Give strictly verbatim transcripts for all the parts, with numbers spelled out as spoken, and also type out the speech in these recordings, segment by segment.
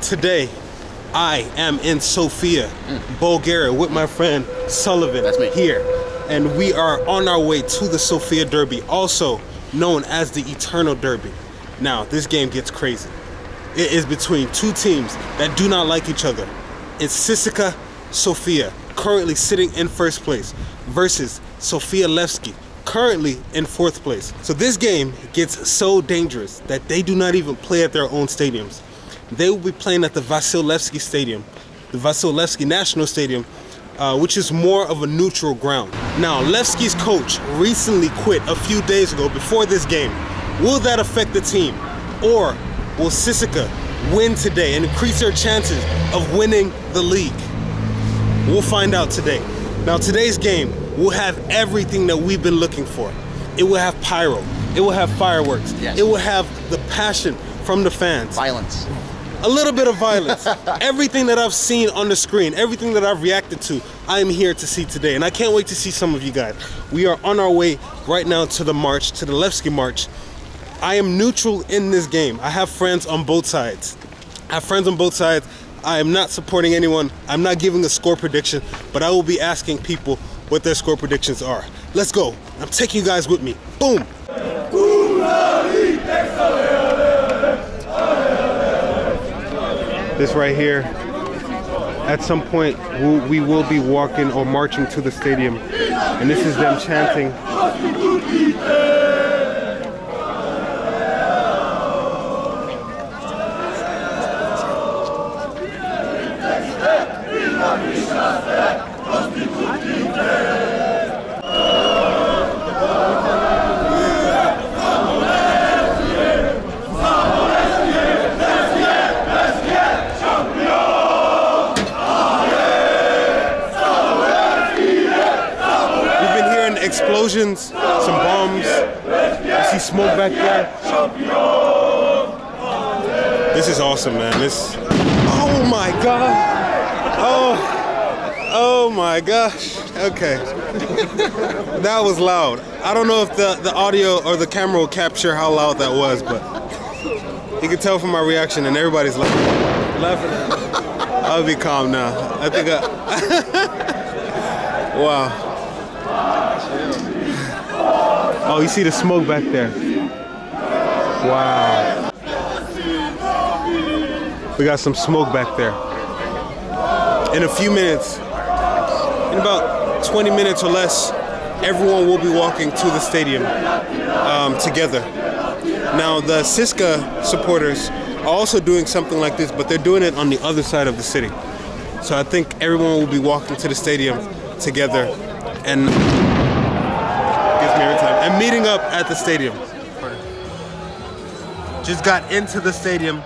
Today, I am in Sofia, mm. Bulgaria, with my friend Sullivan. That's me. Here. And we are on our way to the Sofia Derby, also known as the Eternal Derby. Now, this game gets crazy. It is between two teams that do not like each other. It's C S K A Sofia, currently sitting in first place, versus Sofia Levski, currently in fourth place. So this game gets so dangerous that they do not even play at their own stadiums. They will be playing at the Vasil Levski Stadium, the Vasil Levski National Stadium, uh, which is more of a neutral ground. Now, Levski's coach recently quit a few days ago before this game. Will that affect the team? Or will C S K A win today and increase their chances of winning the league? We'll find out today. Now, today's game will have everything that we've been looking for. It will have pyro. It will have fireworks. Yes. It will have the passion from the fans. Violence. A little bit of violence. Everything that I've seen on the screen, everything that I've reacted to, I am here to see today. And I can't wait to see some of you guys. We are on our way right now to the march, to the Levski march. I am neutral in this game. I have friends on both sides. I have friends on both sides. I am not supporting anyone. I'm not giving a score prediction, but I will be asking people what their score predictions are. Let's go. I'm taking you guys with me. Boom. This right here, at some point, we'll, we will be walking or marching to the stadium. And this is them chanting. Explosions, some bombs, you see smoke back there. This is awesome, man. This, oh my god, oh, oh my gosh, okay. That was loud. I don't know if the, the audio or the camera will capture how loud that was, but you can tell from my reaction and everybody's laughing. laughing. I'll be calm now. I think I, wow. Oh, you see the smoke back there. Wow. We got some smoke back there. In a few minutes, in about twenty minutes or less, everyone will be walking to the stadium um, together. Now, the C S K A supporters are also doing something like this, but they're doing it on the other side of the city. So I think everyone will be walking to the stadium together and and meeting up at the stadium. Just got into the stadium,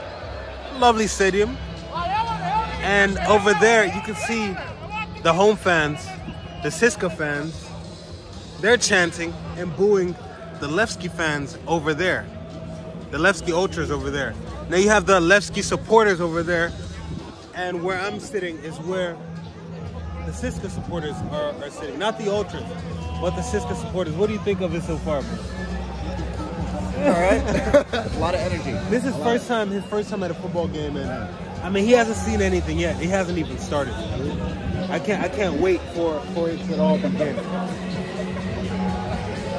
lovely stadium. And over there, you can see the home fans, the C S K A fans, they're chanting and booing the Levski fans over there, the Levski ultras over there. Now you have the Levski supporters over there, and where I'm sitting is where the C S K A supporters are, are sitting, not the ultras. But the C S K A supporters, what do you think of it so far? All right, a lot of energy. This is first time, his first time at a football game, and I mean he hasn't seen anything yet. He hasn't even started. I can't, I can't wait for for it to all begin.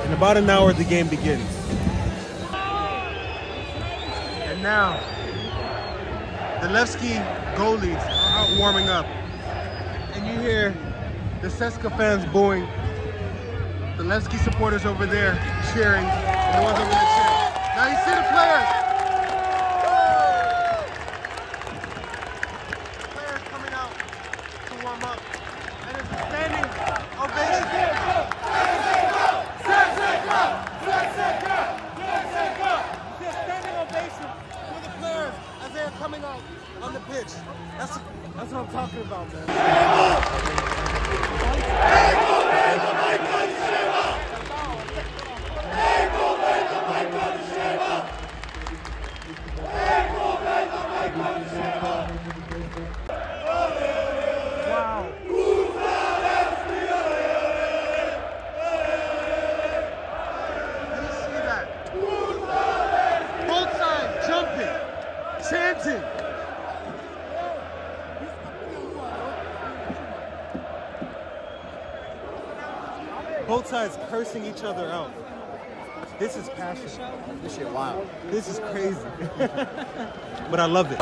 In about an hour, the game begins. And now, the Levski goalies are out warming up, and you hear the C S K A fans booing. The Levski supporters over there cheering, and the ones over there cheering. Now you see the players. The players coming out to warm up. And it's a standing ovation. It's a standing ovation for the players as they are coming out on the pitch. That's, that's what I'm talking about, man. Chanting. both sides cursing each other out. This is passion. This shit wild. This is crazy. But I love it.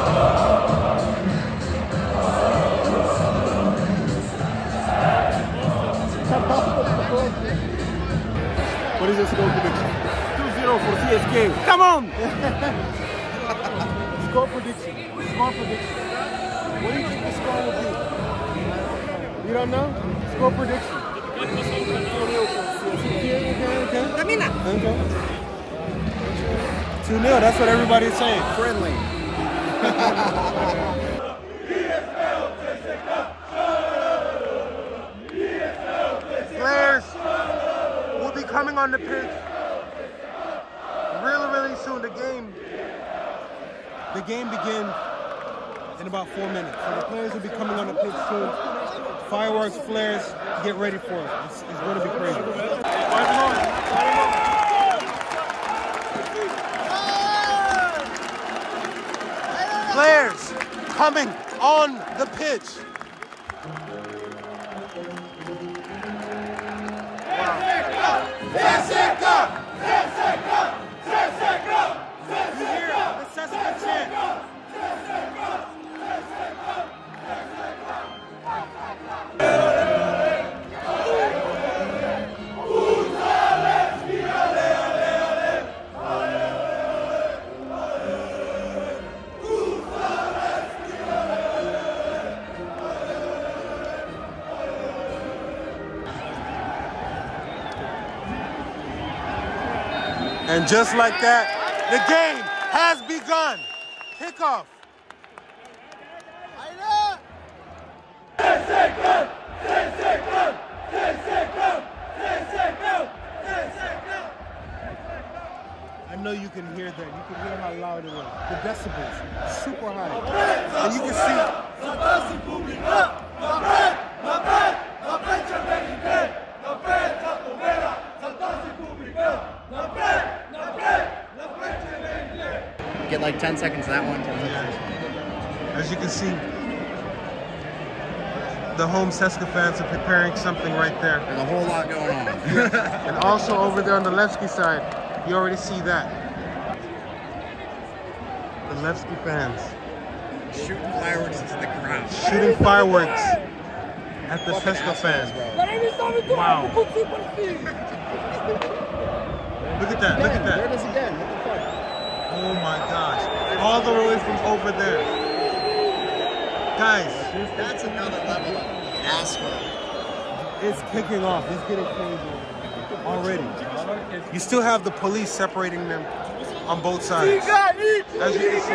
What is your score prediction? two zero for C S K A. Come on! Score prediction. Score prediction. What do you think the score will be? You don't know? Score prediction. two zero okay, okay. Okay. two zero, that's what everybody's saying. Friendly. Coming on the pitch really, really soon. The game, the game begins in about four minutes. So the players will be coming on the pitch soon. Fireworks, flares, get ready for it. It's, it's going to be crazy. Flares coming on the pitch. And just like that, the game has begun. Kickoff. I know you can hear that. You can hear how loud it was. The decibels, super high. And you can see. Get like ten seconds of that one. Yeah. As you can see, the home C S K A fans are preparing something right there. There's a whole lot going on. And also over there on the Levski side, you already see that. The Levski fans. Shooting fireworks into the crowd. Shooting fireworks at the C S K A fans. Wow. Look at that, look at that. There it is again. What the fuck? Oh my gosh. All the way from over there. Guys, that's another level of asshole. It's kicking off. It's getting crazy already. You still have the police separating them on both sides. As you can see.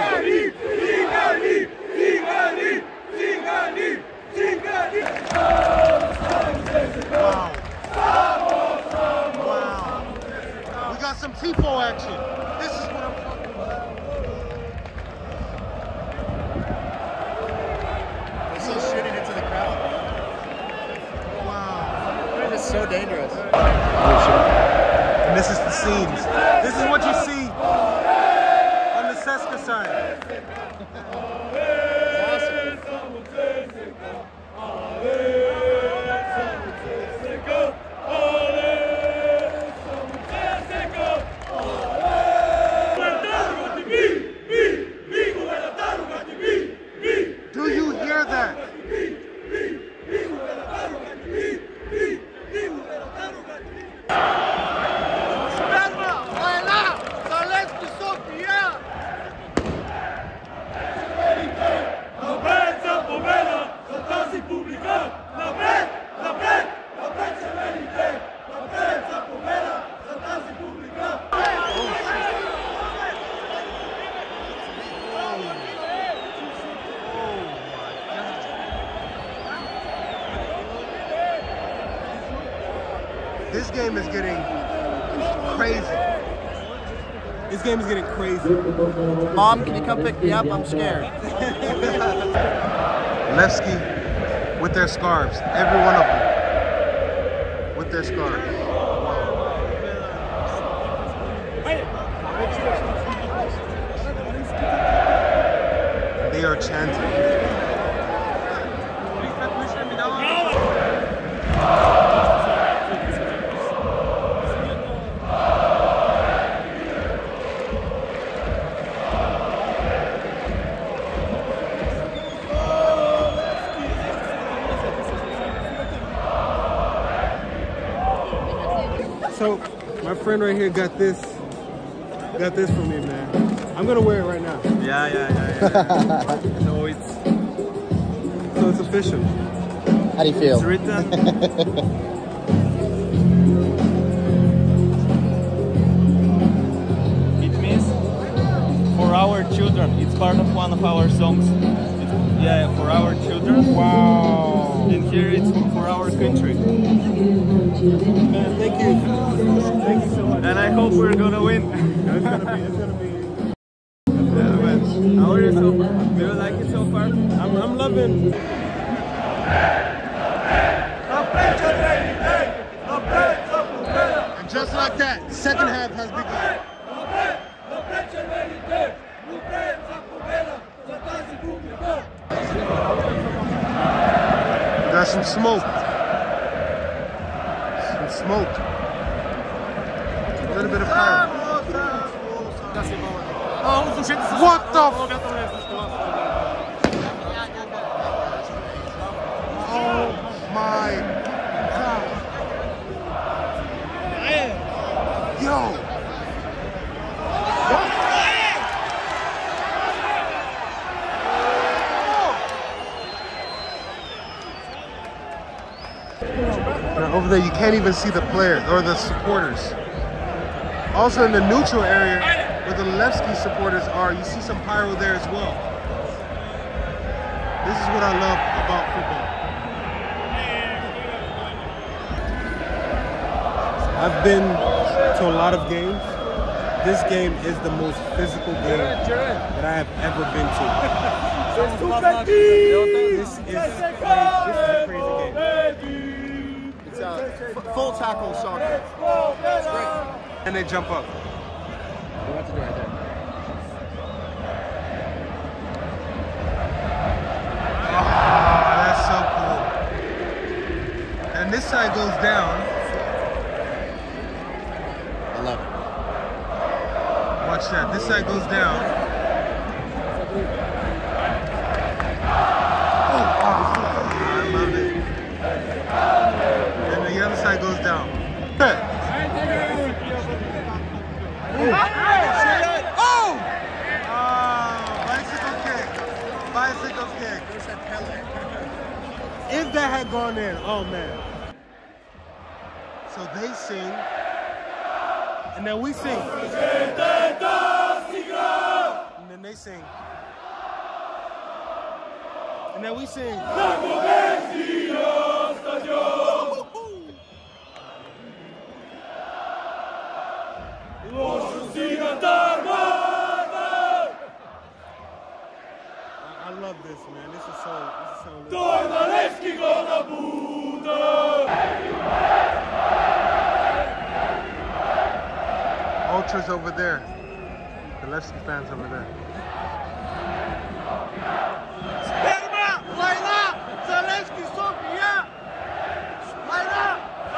Wow. Wow. We got some T P O action. So dangerous. And this is the scenes. This is what you see on the C S K A side. Awesome. Do you hear that? This game is getting crazy. This game is getting crazy. Mom, can you come pick me up? I'm scared. Levski with their scarves. Every one of them with their scarves. They are chanting. So my friend right here got this, got this for me, man. I'm gonna wear it right now. Yeah, yeah, yeah. yeah, yeah. So it's, so it's official. How do you feel? It's written. Our children, it's part of one of our songs. It's, yeah, for our children. Wow! And here it's for our country. Man, thank you. Thank you so much. And I hope we're gonna win. It's gonna be. It's gonna be. Yeah, man. How are you so far? Do you like it so far? I'm, I'm loving. And just like that, second half has begun. Got some smoke. Some smoke. A little bit of fire. What the f- Oh my God. Yo. Over there, you can't even see the players or the supporters. Also in the neutral area where the Levski supporters are, you see some pyro there as well. This is what I love about football. I've been to a lot of games. This game is the most physical game that I have ever been to. This is, this is a crazy game. Uh, full tackle soccer. It's great. And they jump up. What to do right there? Oh, that's so cool. And this side goes down. I love it. Watch that. This side goes down. Oh, I love it. Side goes down. Oh! Oh! Uh, bicycle kick. Bicycle kick. If that had gone in, oh man. So they sing, and then we sing. And then they sing. And then we sing. I love this, man. This is so, this is so lit. Ultras over there. The Levski fans over there. Sperma! Laila! Levski Sofia! Laila!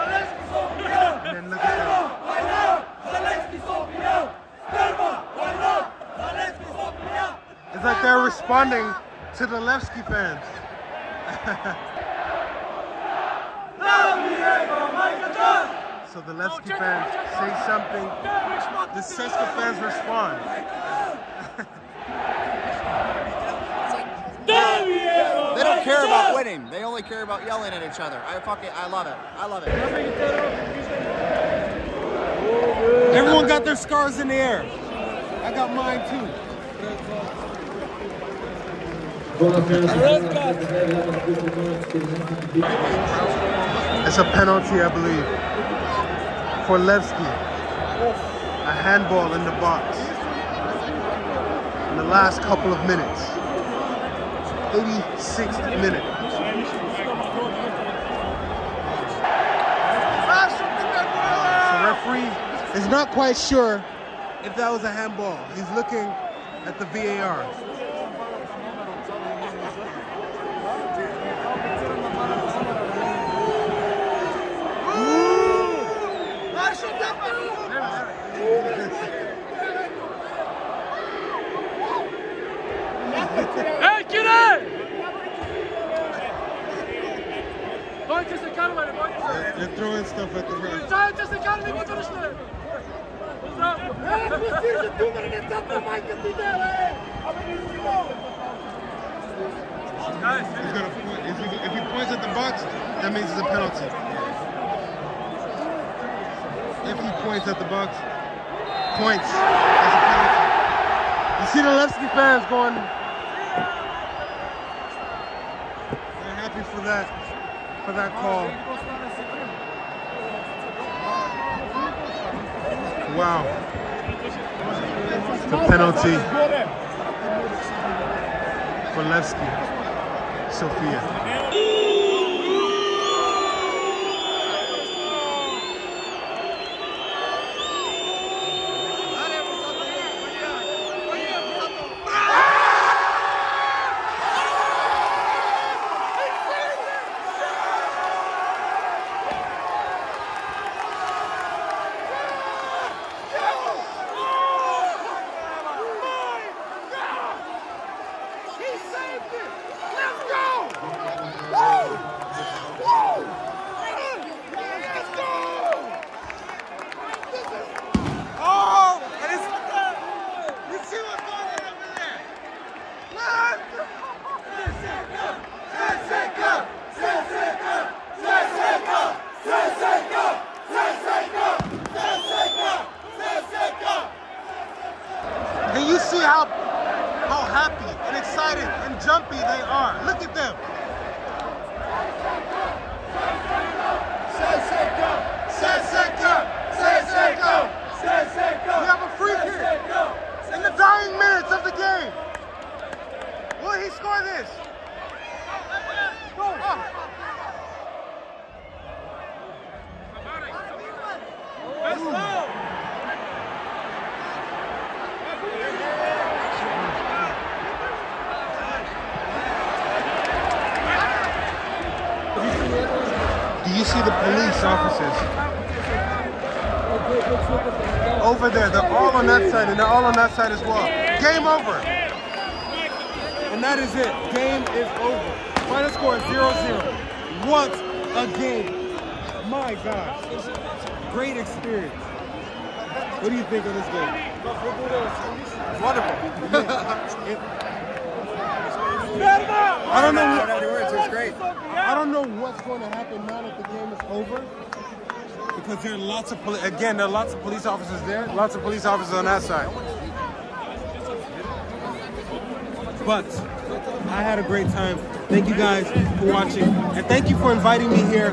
Levski Sofia! It's like they're responding to the Levski fans. So the Levski fans say something, the C S K A fans respond. They don't care about winning. They only care about yelling at each other. I fucking, I love it. I love it. Everyone got their scars in the air. I got mine too. It's a penalty, I believe, for Levski. A handball in the box. In the last couple of minutes. eighty-sixth minute. The referee is not quite sure if that was a handball. He's looking at the V A R. Hey, They're throwing stuff at the ref. He's gonna point. If he, if he points at the box, that means it's a penalty. If he points at the box, points. That's a penalty. You see the Levski fans going. They're happy for that, for that call. Wow. The penalty for Levski Sofia. And they're all on that side as well. Game over. And that is it. Game is over. Final score is zero zero. What a game. My gosh. Great experience. What do you think of this game? It's wonderful. I don't know what, it's great. I don't know what's going to happen now that the game is over. Because there are lots of police, again, there are lots of police officers there, lots of police officers on that side. But I had a great time. Thank you guys for watching. And thank you for inviting me here.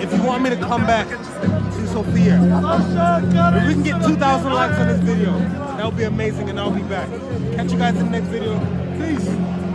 If you want me to come back to Sofia, if we can get two thousand likes on this video, that would be amazing, and I'll be back. Catch you guys in the next video. Peace.